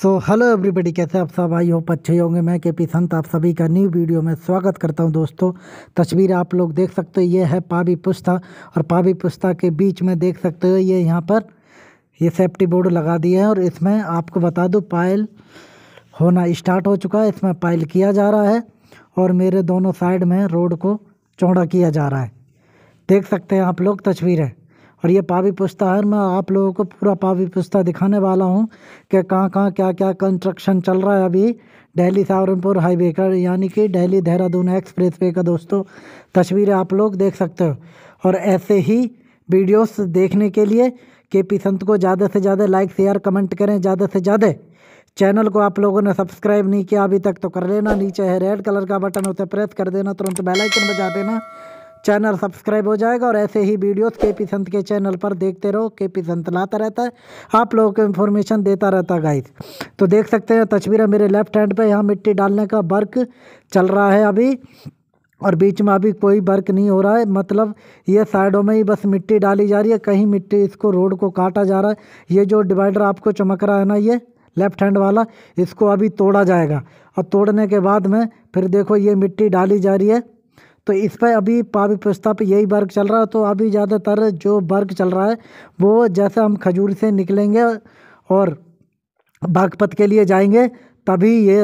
So hello everybody, कैसे आप सब? आई होप अच्छे होंगे। मैं केपी संत आप सभी का न्यू वीडियो में स्वागत करता हूं। दोस्तों, तस्वीर आप लोग देख सकते हो, ये है पाबी पुस्ता और पाबी पुस्ता के बीच में देख सकते हो ये यहाँ पर ये सेफ्टी बोर्ड लगा दिया है। और इसमें आपको बता दूं पायल होना स्टार्ट हो चुका है, इसमें पायल किया जा रहा है और मेरे दोनों साइड में रोड को चौड़ा किया जा रहा है। देख सकते हैं आप लोग तस्वीर है। और ये पाबी पुस्ता है। मैं आप लोगों को पूरा पाबी पुस्ता दिखाने वाला हूँ कि कहाँ कहाँ क्या क्या कंस्ट्रक्शन चल रहा है अभी दिल्ली सहारनपुर हाईवे का, यानी कि दिल्ली देहरादून एक्सप्रेसवे का। दोस्तों, तस्वीरें आप लोग देख सकते हो। और ऐसे ही वीडियोस देखने के लिए केपी संत को ज़्यादा से ज़्यादा लाइक शेयर कमेंट करें, ज़्यादा से ज़्यादा। चैनल को आप लोगों ने सब्सक्राइब नहीं किया अभी तक तो कर लेना, नीचे है रेड कलर का बटन, उसे प्रेस कर देना, तुरंत बेल आइकन बजा देना, चैनल सब्सक्राइब हो जाएगा। और ऐसे ही वीडियोस केपी संत के चैनल पर देखते रहो, केपी संत लाता रहता है, आप लोगों को इन्फॉर्मेशन देता रहता है गाइस। तो देख सकते हैं तस्वीरें, मेरे लेफ्ट हैंड पे यहाँ मिट्टी डालने का वर्क चल रहा है अभी, और बीच में अभी कोई वर्क नहीं हो रहा है, मतलब ये साइडों में ही बस मिट्टी डाली जा रही है, कहीं मिट्टी इसको रोड को काटा जा रहा है। ये जो डिवाइडर आपको चमक रहा है ना, ये लेफ्ट हैंड वाला, इसको अभी तोड़ा जाएगा और तोड़ने के बाद में फिर देखो ये मिट्टी डाली जा रही है। तो इस पर अभी पाबी पुस्ता पर यही वर्क चल रहा है। तो अभी ज़्यादातर जो वर्क चल रहा है वो जैसे हम खजूर से निकलेंगे और बागपत के लिए जाएंगे तभी ये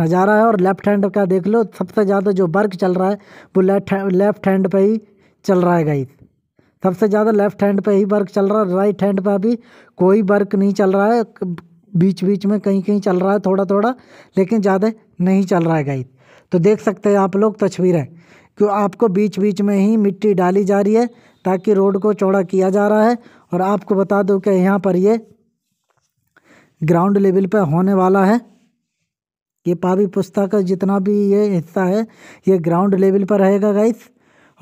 नज़ारा है। और लेफ़्ट हैंड का देख लो, सबसे ज़्यादा जो वर्क चल रहा है वो लेफ़्ट हैंड पे ही चल रहा है गाइस, सबसे ज़्यादा लेफ़्ट हैंड पे ही वर्क चल रहा है। राइट हैंड पर अभी कोई वर्क नहीं चल रहा है, बीच बीच में कहीं कहीं चल रहा है थोड़ा थोड़ा, लेकिन ज़्यादा नहीं चल रहा है गाइस। तो देख सकते हैं आप लोग तस्वीरें, क्यों आपको बीच बीच में ही मिट्टी डाली जा रही है ताकि रोड को चौड़ा किया जा रहा है। और आपको बता दूं कि यहाँ पर ये ग्राउंड लेवल पे होने वाला है, ये पाबी पुस्ता का जितना भी ये हिस्सा है ये ग्राउंड लेवल पर रहेगा गाइस।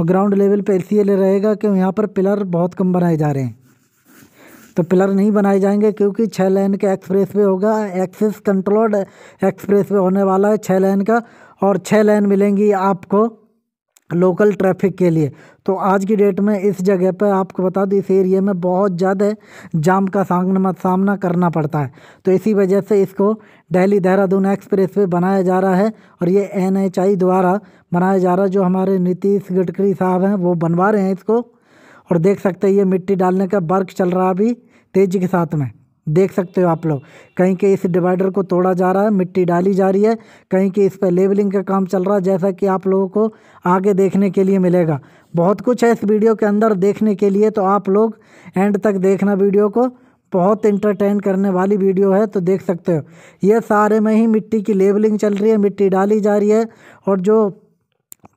और ग्राउंड लेवल पे इसलिए रहेगा क्यों यहाँ पर पिलर बहुत कम बनाए जा रहे हैं, तो पिलर नहीं बनाए जाएंगे क्योंकि 6 लेन का एक्सप्रेसवे होगा, एक्सेस कंट्रोल्ड एक्सप्रेसवे होने वाला है 6 लेन का, और 6 लेन मिलेंगी आपको लोकल ट्रैफिक के लिए। तो आज की डेट में इस जगह पर आपको बता दूं, इस एरिया में बहुत ज़्यादा जाम का सामना करना पड़ता है, तो इसी वजह से इसको दिल्ली देहरादून एक्सप्रेसवे बनाया जा रहा है। और ये NHI द्वारा बनाया जा रहा है, जो हमारे नीतीश गडकरी साहब हैं वो बनवा रहे हैं इसको। और देख सकते हैं ये मिट्टी डालने का वर्क चल रहा है अभी तेज़ी के साथ में, देख सकते हो आप लोग। कहीं के इस डिवाइडर को तोड़ा जा रहा है, मिट्टी डाली जा रही है, कहीं के इस पर लेवलिंग का काम चल रहा है, जैसा कि आप लोगों को आगे देखने के लिए मिलेगा। बहुत कुछ है इस वीडियो के अंदर देखने के लिए, तो आप लोग एंड तक देखना वीडियो को, बहुत इंटरटेन करने वाली वीडियो है। तो देख सकते हो ये सारे में ही मिट्टी की लेवलिंग चल रही है, मिट्टी डाली जा रही है। और जो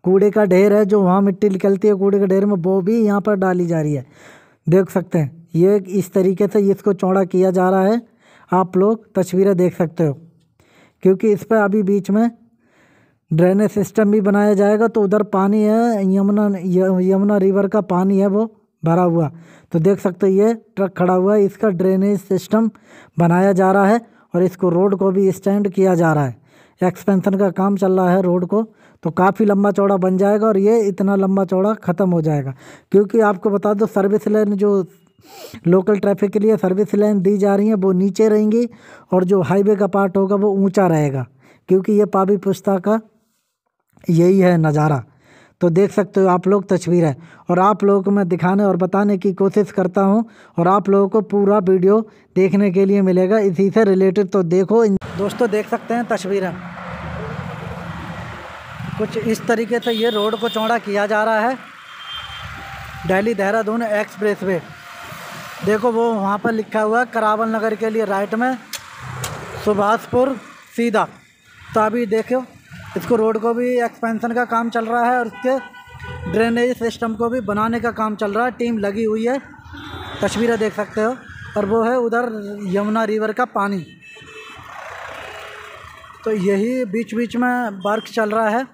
कूड़े का ढेर है, जो वहाँ मिट्टी निकलती है कूड़े के ढेर में, वो भी यहाँ पर डाली जा रही है, देख सकते हैं। ये इस तरीके से इसको चौड़ा किया जा रहा है, आप लोग तस्वीरें देख सकते हो, क्योंकि इस पर अभी बीच में ड्रेनेज सिस्टम भी बनाया जाएगा। तो उधर पानी है, यमुना रिवर का पानी है वो भरा हुआ, तो देख सकते हो ये ट्रक खड़ा हुआ है, इसका ड्रेनेज सिस्टम बनाया जा रहा है। और इसको रोड को भी एक्सटेंड किया जा रहा है, एक्सपेंशन का काम चल रहा है रोड को, तो काफ़ी लंबा चौड़ा बन जाएगा। और ये इतना लंबा चौड़ा ख़त्म हो जाएगा, क्योंकि आपको बता दो सर्विस लेन, जो लोकल ट्रैफिक के लिए सर्विस लाइन दी जा रही है वो नीचे रहेंगी, और जो हाईवे का पार्ट होगा वो ऊंचा रहेगा, क्योंकि ये पाबी पुस्ता का यही है नज़ारा। तो देख सकते हो आप लोग तस्वीर है। और आप लोगों को मैं दिखाने और बताने की कोशिश करता हूं, और आप लोगों को पूरा वीडियो देखने के लिए मिलेगा इसी से रिलेटेड, तो देखो दोस्तों। देख सकते हैं तस्वीरें कुछ इस तरीके से, ये रोड को चौड़ा किया जा रहा है दिल्ली देहरादून एक्सप्रेसवे। देखो वो वहाँ पर लिखा हुआ है करावल नगर के लिए राइट में, सुभाषपुर सीधा। तो अभी देखो इसको रोड को भी एक्सपेंशन का काम चल रहा है, और इसके ड्रेनेज सिस्टम को भी बनाने का काम चल रहा है, टीम लगी हुई है, तस्वीरें देख सकते हो। और वो है उधर यमुना रिवर का पानी, तो यही बीच बीच में वर्क चल रहा है।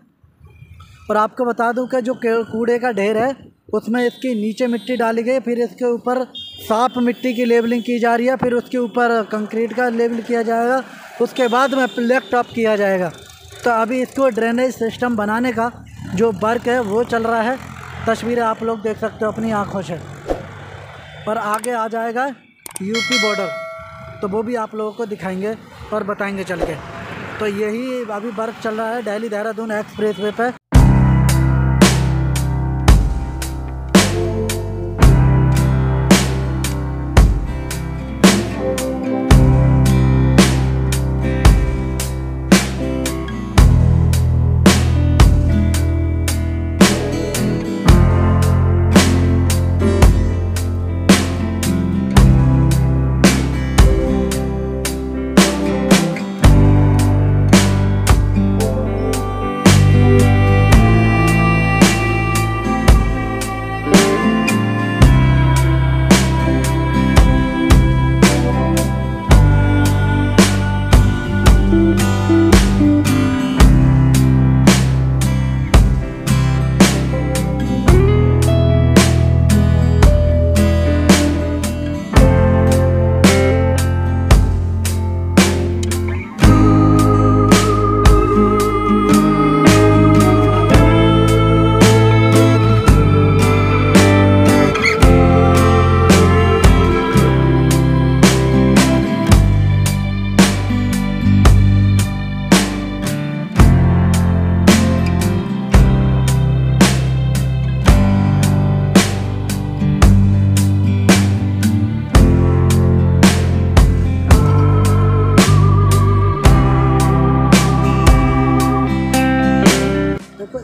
और आपको बता दूं कि जो कूड़े का ढेर है उसमें इसकी नीचे मिट्टी डाली गई, फिर इसके ऊपर साफ मिट्टी की लेबलिंग की जा रही है, फिर उसके ऊपर कंक्रीट का लेबल किया जाएगा, उसके बाद में ब्लैक टॉप किया जाएगा। तो अभी इसको ड्रेनेज सिस्टम बनाने का जो वर्क है वो चल रहा है, तस्वीरें आप लोग देख सकते हो अपनी आंखों से। और आगे आ जाएगा यूपी बॉर्डर, तो वो भी आप लोगों को दिखाएंगे और बताएंगे चल के। तो यही अभी वर्क चल रहा है दिल्ली देहरादून एक्सप्रेसवे पे।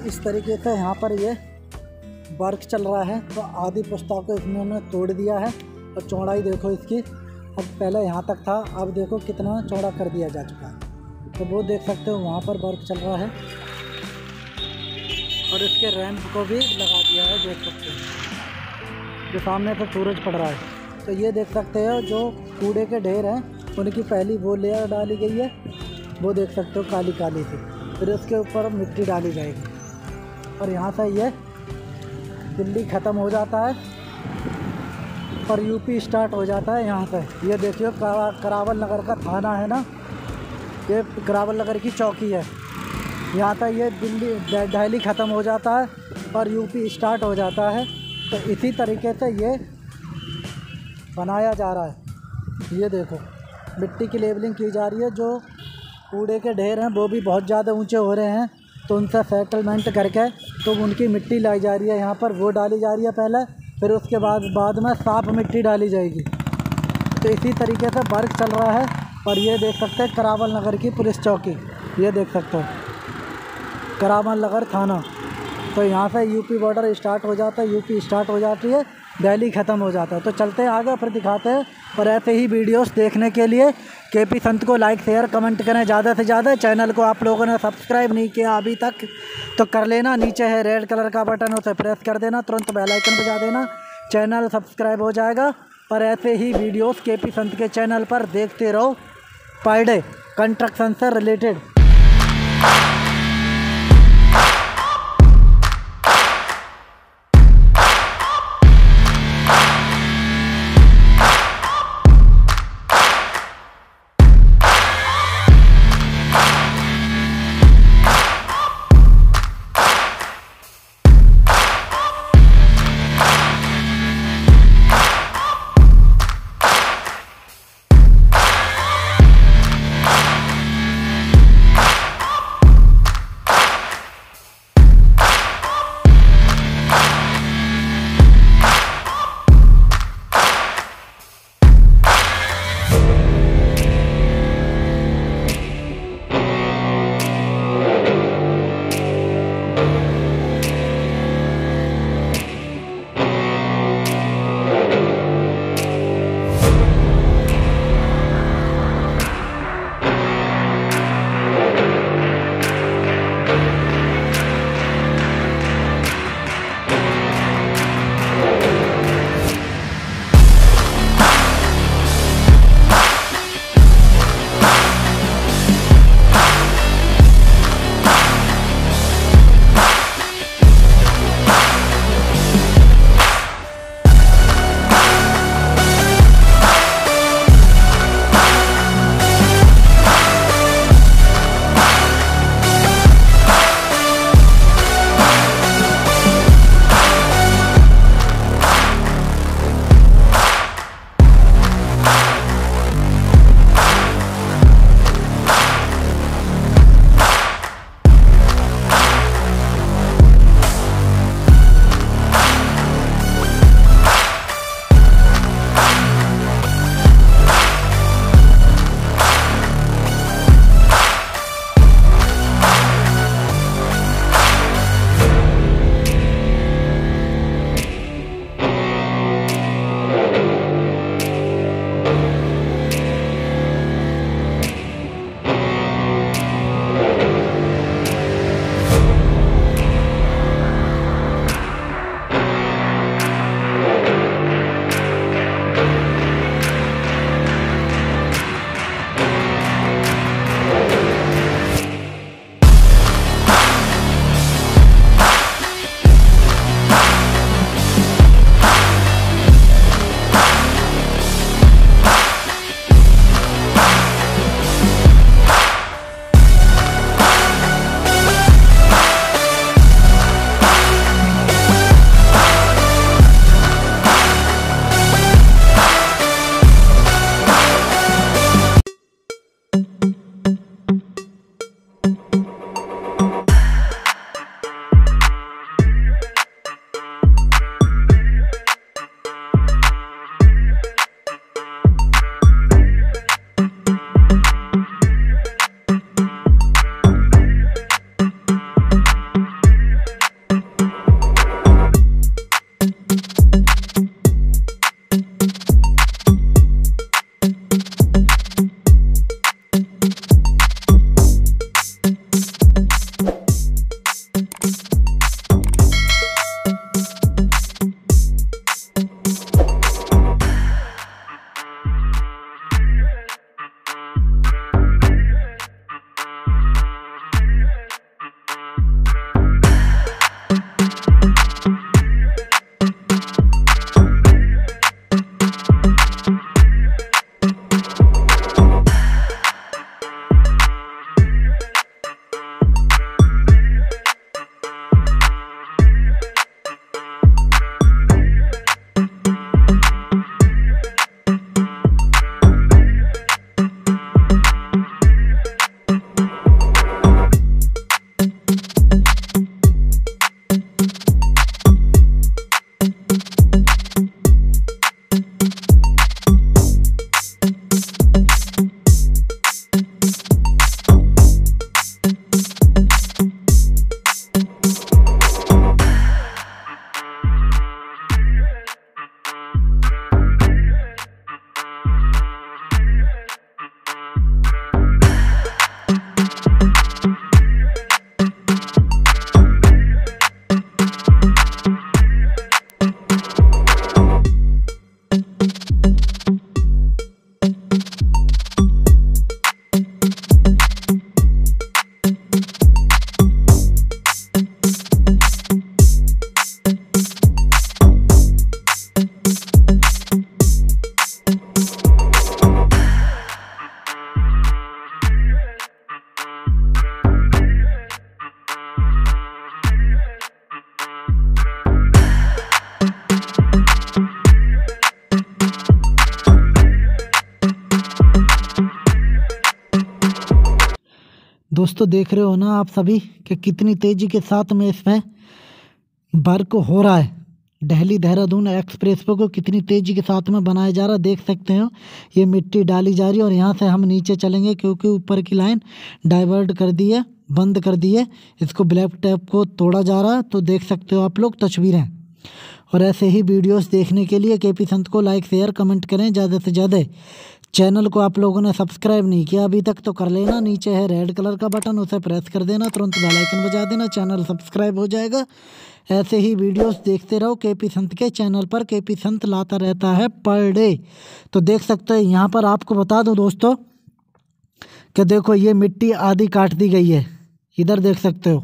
इस तरीके से यहाँ पर ये वर्क चल रहा है। तो आधी पुस्ता को इसमें हमने तोड़ दिया है और चौड़ाई देखो इसकी, अब पहले यहाँ तक था, अब देखो कितना चौड़ा कर दिया जा चुका है। तो वो देख सकते हो वहाँ पर वर्क चल रहा है और इसके रैंप को भी लगा दिया है, देख सकते हो जो सामने से सूरज पड़ रहा है। तो ये देख सकते हो जो कूड़े के ढेर हैं उनकी पहली वो लेयर डाली गई है, वो देख सकते हो काली काली थी, फिर उसके ऊपर मिट्टी डाली जाएगी और यहाँ से ये दिल्ली ख़त्म हो जाता है और यूपी स्टार्ट हो जाता है यहाँ से। ये देखियो करावल नगर का थाना है ना, ये करावल नगर की चौकी है, यहाँ से ये दिल्ली ख़त्म हो जाता है और यूपी स्टार्ट हो जाता है। तो इसी तरीके से ये बनाया जा रहा है। ये देखो मिट्टी की लेबलिंग की जा रही है, जो कूड़े के ढेर हैं वो भी बहुत ज़्यादा ऊँचे हो रहे हैं, तो उनसे सेटलमेंट करके तो उनकी मिट्टी लाई जा रही है यहाँ पर, वो डाली जा रही है पहले, फिर उसके बाद में साफ मिट्टी डाली जाएगी। तो इसी तरीके से वर्क चल रहा है। और ये देख सकते हैं करावल नगर की पुलिस चौकी, ये देख सकते हो करावल नगर थाना। तो यहाँ से यूपी बॉर्डर स्टार्ट हो जाता है, यूपी स्टार्ट हो जाती है, दिल्ली ख़त्म हो जाता है। तो चलते हैं आगे, फिर दिखाते हैं। और ऐसे ही वीडियोस देखने के लिए केपी संत को लाइक शेयर कमेंट करें ज़्यादा से ज़्यादा। चैनल को आप लोगों ने सब्सक्राइब नहीं किया अभी तक तो कर लेना, नीचे है रेड कलर का बटन उसे प्रेस कर देना, तुरंत बेल आइकन बजा देना, चैनल सब्सक्राइब हो जाएगा। और ऐसे ही वीडियोस केपी संत के चैनल पर देखते रहो, पर डे कंस्ट्रक्शन से रिलेटेड। दोस्तों देख रहे हो ना आप सभी कि कितनी तेज़ी के साथ में इसमें वर्क हो रहा है। दिल्ली देहरादून एक्सप्रेसवे को कितनी तेज़ी के साथ में बनाया जा रहा है, देख सकते हो। ये मिट्टी डाली जा रही है और यहाँ से हम नीचे चलेंगे क्योंकि ऊपर की लाइन डाइवर्ट कर दी है, बंद कर दी है। इसको ब्लैक टैप को तोड़ा जा रहा है, तो देख सकते हो आप लोग तस्वीरें। और ऐसे ही वीडियोज़ देखने के लिए केपी संत को लाइक शेयर कमेंट करें ज़्यादा से ज़्यादा। चैनल को आप लोगों ने सब्सक्राइब नहीं किया अभी तक तो कर लेना, नीचे है रेड कलर का बटन, उसे प्रेस कर देना, तुरंत बेल आइकन बजा देना, चैनल सब्सक्राइब हो जाएगा। ऐसे ही वीडियोस देखते रहो केपी संत के चैनल पर। केपी संत लाता रहता है पर डे, तो देख सकते हो। यहाँ पर आपको बता दूं दोस्तों कि देखो ये मिट्टी आधी काट दी गई है, इधर देख सकते हो,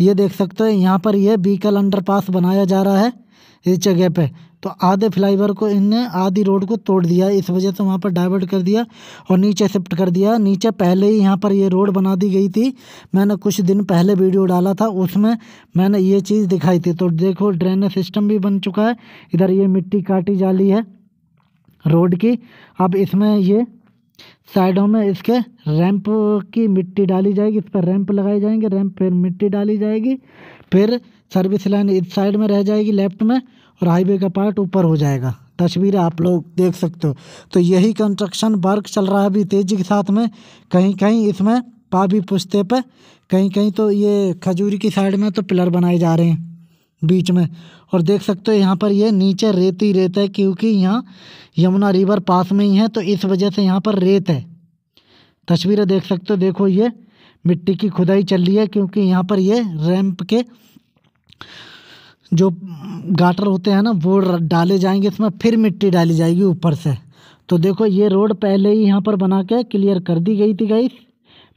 ये देख सकते हो। यहाँ पर यह बीकल अंडरपास बनाया जा रहा है इस जगह पे, तो आधे फ्लाईओवर को इनने आधी रोड को तोड़ दिया, इस वजह से वहाँ पर डाइवर्ट कर दिया और नीचे शिफ्ट कर दिया। नीचे पहले ही यहाँ पर ये रोड बना दी गई थी, मैंने कुछ दिन पहले वीडियो डाला था उसमें मैंने ये चीज़ दिखाई थी। तो देखो ड्रेनेज सिस्टम भी बन चुका है, इधर ये मिट्टी काटी जा रही है रोड की। अब इसमें ये साइडों में इसके रैंप की मिट्टी डाली जाएगी, इस पर रैंप लगाए जाएंगे, रैंप फिर मिट्टी डाली जाएगी, फिर सर्विस लाइन इस साइड में रह जाएगी लेफ्ट में, और हाईवे का पार्ट ऊपर हो जाएगा। तस्वीरें आप लोग देख सकते हो। तो यही कंस्ट्रक्शन वर्क चल रहा है अभी तेज़ी के साथ में। कहीं कहीं इसमें पाबी पुस्ते पे, कहीं कहीं तो ये खजूरी की साइड में तो पिलर बनाए जा रहे हैं बीच में। और देख सकते हो यहाँ पर ये नीचे रेत ही रेत है क्योंकि यहाँ यमुना रिवर पास में ही है, तो इस वजह से यहाँ पर रेत है। तस्वीरें देख सकते हो। देखो ये मिट्टी की खुदाई चल रही है क्योंकि यहाँ पर ये रैंप के जो गाटर होते हैं ना वो डाले जाएंगे, इसमें फिर मिट्टी डाली जाएगी ऊपर से। तो देखो ये रोड पहले ही यहाँ पर बना के क्लियर कर दी गई थी गाइस,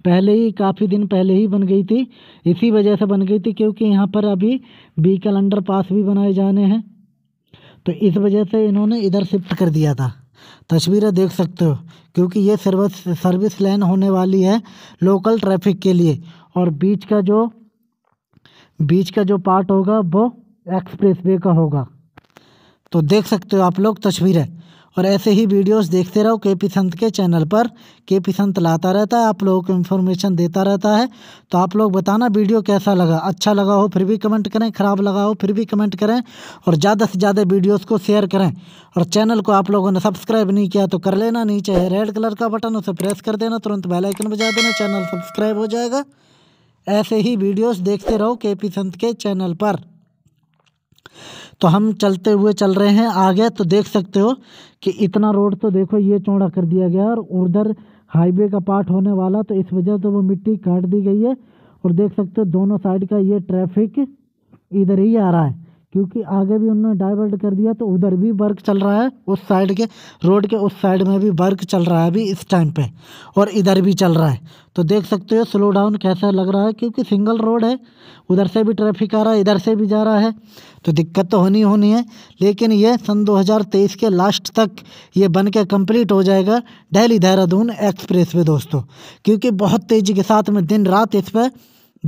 पहले ही काफ़ी दिन पहले ही बन गई थी, इसी वजह से बन गई थी क्योंकि यहाँ पर अभी व्हीकल अंडरपास भी बनाए जाने हैं, तो इस वजह से इन्होंने इधर शिफ्ट कर दिया था। तस्वीरें देख सकते हो क्योंकि ये सर्विस लाइन होने वाली है लोकल ट्रैफिक के लिए, और बीच का जो पार्ट होगा वो एक्सप्रेसवे का होगा। तो देख सकते हो आप लोग तस्वीरें। और ऐसे ही वीडियोस देखते रहो केपी संत के चैनल पर। केपी संत लाता रहता है, आप लोगों को इन्फॉर्मेशन देता रहता है। तो आप लोग बताना वीडियो कैसा लगा, अच्छा लगा हो फिर भी कमेंट करें, ख़राब लगा हो फिर भी कमेंट करें, और ज़्यादा से ज़्यादा वीडियोस को शेयर करें। और चैनल को आप लोगों ने सब्सक्राइब नहीं किया तो कर लेना, नीचे है रेड कलर का बटन, उसे प्रेस कर देना, तुरंत बेल आइकन बजा देना, चैनल सब्सक्राइब हो जाएगा। ऐसे ही वीडियोस देखते रहो केपी संत के चैनल पर। तो हम चलते हुए चल रहे हैं आगे, तो देख सकते हो कि इतना रोड तो देखो ये चौड़ा कर दिया गया और उधर हाईवे का पार्ट होने वाला, तो इस वजह से वो मिट्टी काट दी गई है। और देख सकते हो दोनों साइड का ये ट्रैफिक इधर ही आ रहा है, क्योंकि आगे भी उन्होंने डाइवर्ट कर दिया, तो उधर भी वर्क चल रहा है, उस साइड के रोड के उस साइड में भी वर्क चल रहा है अभी इस टाइम पे, और इधर भी चल रहा है। तो देख सकते हो स्लो डाउन कैसा लग रहा है, क्योंकि सिंगल रोड है, उधर से भी ट्रैफिक आ रहा है, इधर से भी जा रहा है, तो दिक्कत तो होनी है। लेकिन ये सन 2023 के लास्ट तक ये बन के कम्प्लीट हो जाएगा दिल्ली देहरादून एक्सप्रेसवे दोस्तों, क्योंकि बहुत तेज़ी के साथ में दिन रात इस पर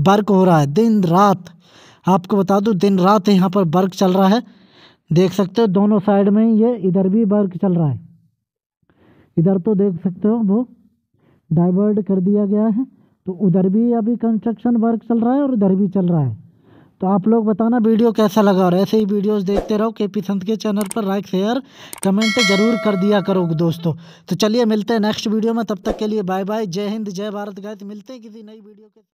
वर्क हो रहा है। दिन रात आपको बता दूं, दिन रात यहाँ पर वर्क चल रहा है, देख सकते हो दोनों साइड में ये, इधर भी वर्क चल रहा है। इधर तो देख सकते हो वो डाइवर्ट कर दिया गया है, तो उधर भी अभी कंस्ट्रक्शन वर्क चल रहा है और इधर भी चल रहा है। तो आप लोग बताना वीडियो कैसा लगा, और ऐसे ही वीडियोस देखते रहो केपी संत के चैनल पर। लाइक शेयर कमेंट जरूर कर दिया करो दोस्तों। तो चलिए मिलते हैं नेक्स्ट वीडियो में, तब तक के लिए बाय बाय, जय हिंद जय भारत गाइस। मिलते हैं किसी नई वीडियो के